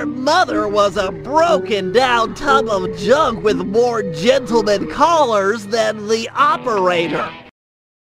Her mother was a broken-down tub of junk with more gentleman callers than the operator.